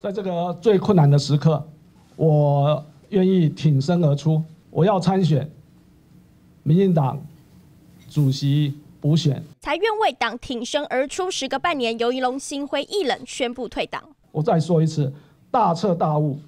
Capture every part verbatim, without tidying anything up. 在这个最困难的时刻，我愿意挺身而出。我要参选民进党主席补选，才愿为党挺身而出。时隔半年，游宜龙心灰意冷，宣布退党。我再说一次，大彻大悟，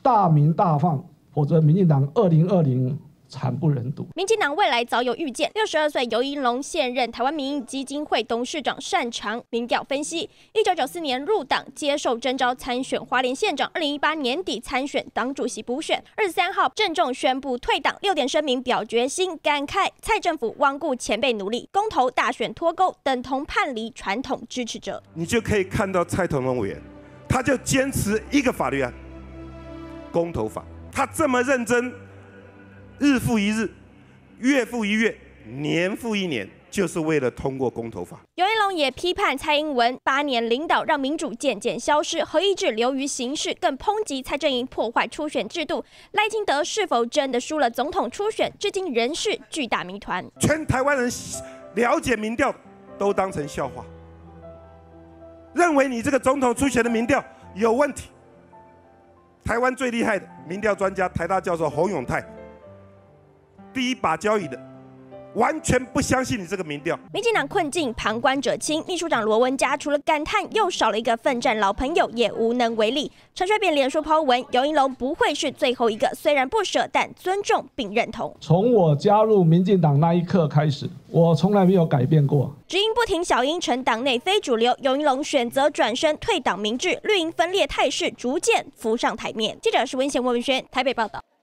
大鸣大放，否则民进党二零二零。 惨不忍睹。民进党未来早有预见。六十二岁游宜龙现任台湾民意基金会董事长，擅长民调分析。一九九四年入党，接受征召参选花莲县长。二零一八年底参选党主席补选。二十三号郑重宣布退党，六点声明表决心，感慨蔡政府罔顾前辈努力，公投大选脱钩，等同叛离传统支持者。你就可以看到蔡同盟委员，他就坚持一个法律案，公投法，他这么认真。 日复一日，月复一月，年复一年，就是为了通过公投法。游宜龙也批判蔡英文八年领导让民主渐渐消失，合议制流于形式，更抨击蔡阵营破坏初选制度。赖清德是否真的输了总统初选，至今仍是巨大谜团。全台湾人了解民调都当成笑话，认为你这个总统初选的民调有问题。台湾最厉害的民调专家台大教授洪永泰。 第一把交椅的，完全不相信你这个民调。民进党困境，旁观者清。秘书长罗文嘉除了感叹又少了一个奋战老朋友，也无能为力。陈水扁脸书抛文，游宜龙不会是最后一个，虽然不舍，但尊重并认同。从我加入民进党那一刻开始，我从来没有改变过。只因不停小英成党内非主流，游宜龙选择转身退党明志，绿营分裂态势逐渐浮上台面。记者施文贤、温文轩台北报道。